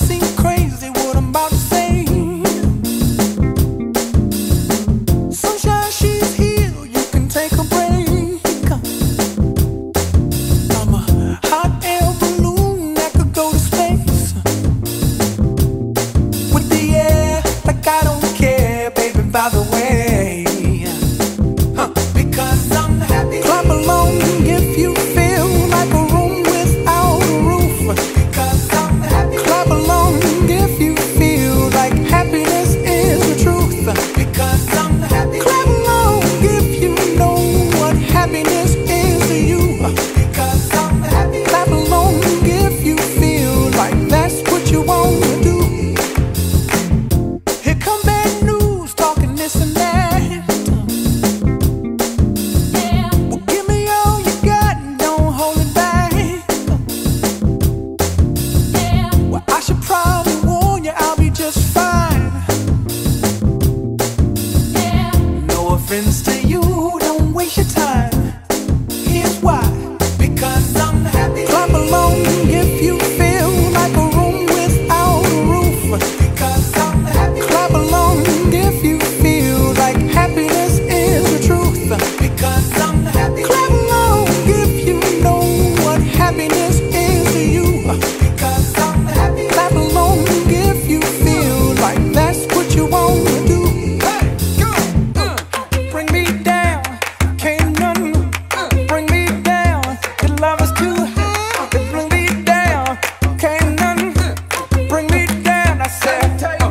might seem crazy what I'm about to say. Sunshine, she's here, you can take a break. I'm a hot air balloon that could go to space. With the air, like I don't care, baby, by the way. Because I'm happy. Clap along if you feel like a room without a roof. Because I'm happy. Clap along if you feel like happiness is the truth. Because I'm happy. Clap along if you know what happiness is to you. Because I'm happy. Clap along if you feel like that's what you want to do. Here come bad news, talking this and that. Friends to you, don't waste your time. Here's why. Because I'm happy. Clap along if you feel like a room without a roof. Because I'm happy. Clap along if you feel like happiness is the truth. Because I'm happy. Clap along if you know what happiness is to you. Because I'm happy. Clap along if you feel like that's what you want to do. Bring me down, I said.